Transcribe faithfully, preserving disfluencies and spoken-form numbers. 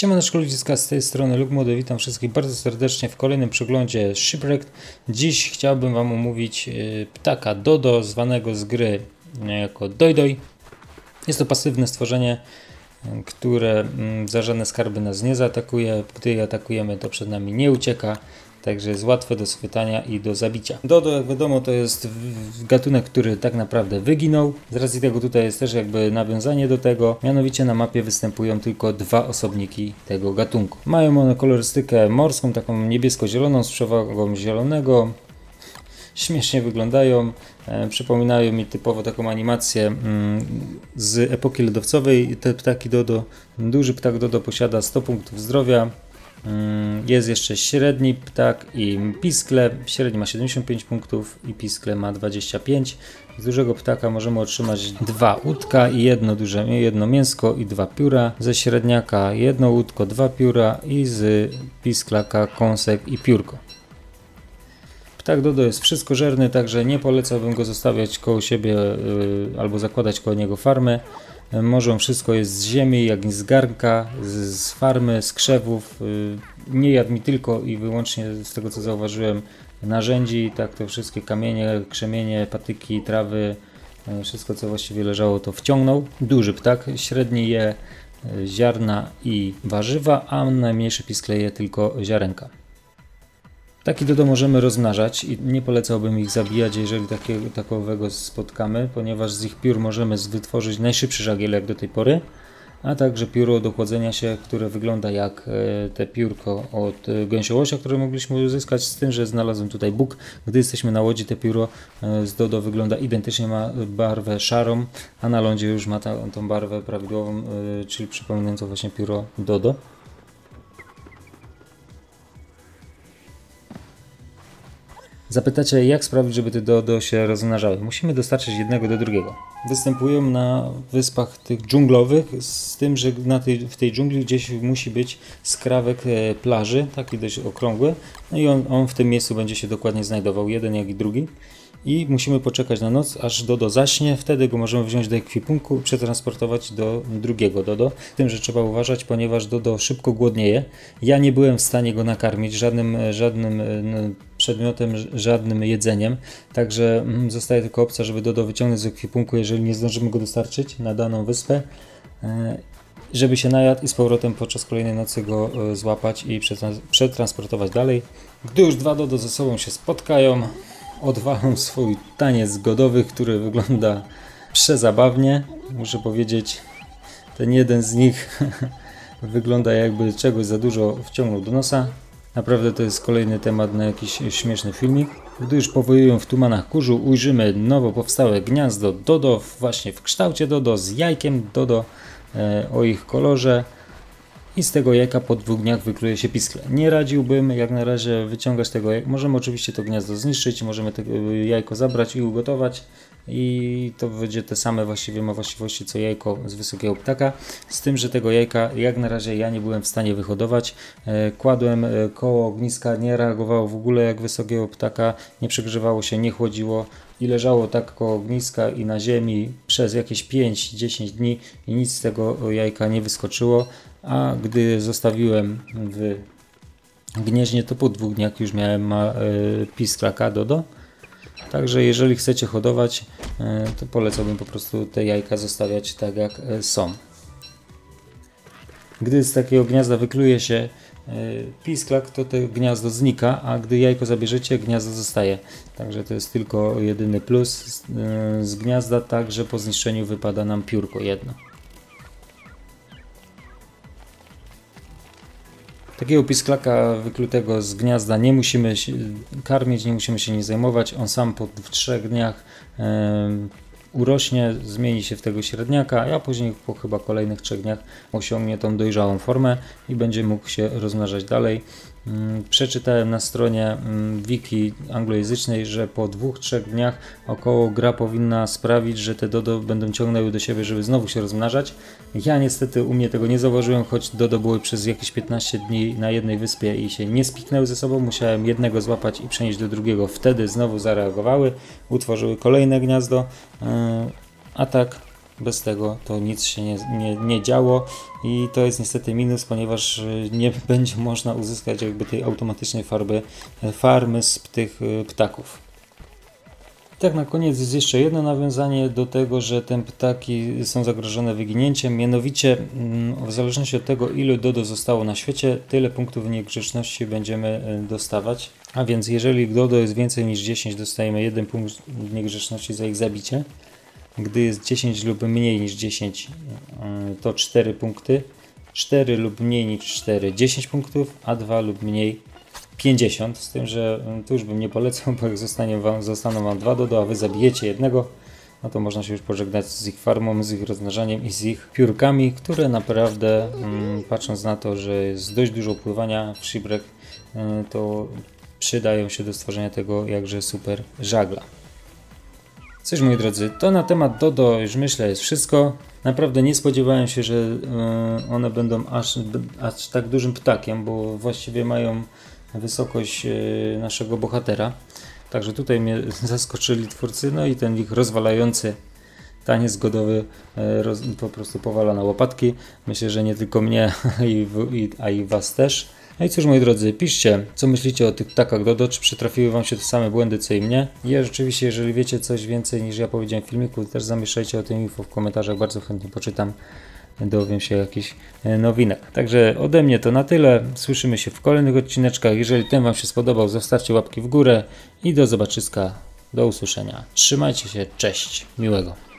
Siemaneczko ludziska, z tej strony Luke Młody, witam wszystkich bardzo serdecznie w kolejnym przeglądzie Shipwrecked. Dziś chciałbym wam omówić ptaka Dodo, zwanego z gry jako Doidoi. Jest to pasywne stworzenie, które za żadne skarby nas nie zaatakuje. Gdy je atakujemy, to przed nami nie ucieka, także jest łatwe do schwytania i do zabicia. Dodo, jak wiadomo, to jest gatunek, który tak naprawdę wyginął. Z racji tego tutaj jest też jakby nawiązanie do tego. Mianowicie na mapie występują tylko dwa osobniki tego gatunku. Mają one kolorystykę morską, taką niebiesko-zieloną z przewagą zielonego. Śmiesznie wyglądają, e, przypominają mi typowo taką animację mm, z epoki lodowcowej. Te ptaki Dodo, duży ptak Dodo posiada sto punktów zdrowia. Jest jeszcze średni ptak i piskle. Średni ma siedemdziesiąt pięć punktów i piskle ma dwadzieścia pięć. Z dużego ptaka możemy otrzymać dwa łódka i jedno duże, jedno mięsko i dwa pióra. Ze średniaka jedno łódko, dwa pióra i z pisklaka kąsek i piórko. Ptak Dodo jest wszystkożerny, także nie polecałbym go zostawiać koło siebie yy, albo zakładać koło niego farmy. Może on wszystko jest z ziemi, jak i z garnka, z, z farmy, z krzewów. Nie jadł mi tylko i wyłącznie, z tego co zauważyłem, narzędzi. Tak, to wszystkie kamienie, krzemienie, patyki, trawy, wszystko co właściwie leżało, to wciągnął. Duży ptak, średni je ziarna i warzywa, a najmniejszy piskle je tylko ziarenka. Ptaki Dodo możemy rozmnażać i nie polecałbym ich zabijać, jeżeli takiego, takowego spotkamy, ponieważ z ich piór możemy wytworzyć najszybszy żagiel jak do tej pory, a także pióro do chłodzenia się, które wygląda jak te piórko od gęsiołosia, które mogliśmy uzyskać, z tym, że znalazłem tutaj bóg. Gdy jesteśmy na łodzi, te pióro z Dodo wygląda identycznie, ma barwę szarą, a na lądzie już ma tą, tą barwę prawidłową, czyli przypominającą właśnie pióro Dodo. Zapytacie, jak sprawić, żeby te Dodo się rozmnażały? Musimy dostarczyć jednego do drugiego. Występują na wyspach tych dżunglowych, z tym, że na tej, w tej dżungli gdzieś musi być skrawek plaży, taki dość okrągły. No i on, on w tym miejscu będzie się dokładnie znajdował, jeden jak i drugi. I musimy poczekać na noc, aż Dodo zaśnie. Wtedy go możemy wziąć do ekwipunku i przetransportować do drugiego Dodo. Z tym, że trzeba uważać, ponieważ Dodo szybko głodnieje. Ja nie byłem w stanie go nakarmić żadnym, żadnym przedmiotem, żadnym jedzeniem. Także zostaje tylko opcja, żeby Dodo wyciągnąć z ekwipunku, jeżeli nie zdążymy go dostarczyć na daną wyspę, żeby się najadł i z powrotem podczas kolejnej nocy go złapać i przetransportować dalej. Gdy już dwa Dodo ze sobą się spotkają, odwalą swój taniec godowy, który wygląda przezabawnie. Muszę powiedzieć, ten jeden z nich wygląda jakby czegoś za dużo wciągnął do nosa. Naprawdę to jest kolejny temat na jakiś śmieszny filmik. Gdy już powojują w tumanach kurzu, ujrzymy nowo powstałe gniazdo Dodo, właśnie w kształcie Dodo, z jajkiem Dodo o ich kolorze. I z tego jajka po dwóch dniach wykluje się piskle. Nie radziłbym jak na razie wyciągać tego jajka. Możemy oczywiście to gniazdo zniszczyć, możemy to jajko zabrać i ugotować. I to będzie te same właściwie, ma właściwości co jajko z wysokiego ptaka. Z tym, że tego jajka jak na razie ja nie byłem w stanie wyhodować. Kładłem koło ogniska, nie reagowało w ogóle jak wysokiego ptaka. Nie przegrzewało się, nie chłodziło. I leżało tak koło ogniska i na ziemi przez jakieś pięć do dziesięciu dni i nic z tego jajka nie wyskoczyło. A gdy zostawiłem w gnieździe, to po dwóch dniach już miałem pisklaka Dodo. Także jeżeli chcecie hodować, to polecałbym po prostu te jajka zostawiać tak jak są. Gdy z takiego gniazda wykluje się pisklak, to to gniazdo znika, a gdy jajko zabierzecie, gniazdo zostaje. Także to jest tylko jedyny plus z gniazda, także po zniszczeniu wypada nam piórko jedno. Takiego pisklaka wyklutego z gniazda nie musimy się karmić, nie musimy się nim zajmować. On sam po trzech dniach yy, urośnie, zmieni się w tego średniaka, a później po chyba kolejnych trzech dniach osiągnie tą dojrzałą formę i będzie mógł się rozmnażać dalej. Yy, przeczytałem na stronie yy, wiki anglojęzycznej, że po dwóch, trzech dniach około gra powinna sprawić, że te Dodo będą ciągnęły do siebie, żeby znowu się rozmnażać. Ja niestety u mnie tego nie zauważyłem, choć Dodo były przez jakieś piętnaście dni na jednej wyspie i się nie spiknęły ze sobą. Musiałem jednego złapać i przenieść do drugiego. Wtedy znowu zareagowały, utworzyły kolejne gniazdo, a tak Bez tego to nic się nie, nie, nie działo i to jest niestety minus, ponieważ nie będzie można uzyskać jakby tej automatycznej farby, farmy z tych ptaków. Tak na koniec jest jeszcze jedno nawiązanie do tego, że te ptaki są zagrożone wyginięciem, mianowicie w zależności od tego, ilu dodo zostało na świecie, tyle punktów niegrzeczności będziemy dostawać. A więc jeżeli dodo jest więcej niż dziesięć, dostajemy jeden punkt niegrzeczności za ich zabicie. Gdy jest dziesięć lub mniej niż dziesięć, to cztery punkty, cztery lub mniej niż cztery, dziesięć punktów, a dwa lub mniej pięćdziesiąt, z tym, że tu już bym nie polecał, bo jak zostanie wam, zostaną wam dwa dodo, a wy zabijecie jednego, no to można się już pożegnać z ich farmą, z ich rozmnażaniem i z ich piórkami, które naprawdę, patrząc na to, że jest dość dużo pływania w Shipwreck, to przydają się do stworzenia tego jakże super żagla. Cóż, moi drodzy, to na temat dodo już myślę jest wszystko. Naprawdę nie spodziewałem się, że one będą aż, aż tak dużym ptakiem, bo właściwie mają wysokość naszego bohatera. Także tutaj mnie zaskoczyli twórcy, no i ten ich rozwalający taniec godowy roz, po prostu powala na łopatki. Myślę, że nie tylko mnie, a i was też. No i cóż, moi drodzy, piszcie, co myślicie o tych ptakach dodo, czy przytrafiły wam się te same błędy, co i mnie. I ja rzeczywiście, jeżeli wiecie coś więcej niż ja powiedziałem w filmiku, też zamieszczajcie o tym info w komentarzach, bardzo chętnie poczytam, dowiem się jakichś nowinek. Także ode mnie to na tyle, słyszymy się w kolejnych odcineczkach. Jeżeli ten wam się spodobał, zostawcie łapki w górę i do zobaczyska, do usłyszenia. Trzymajcie się, cześć, miłego.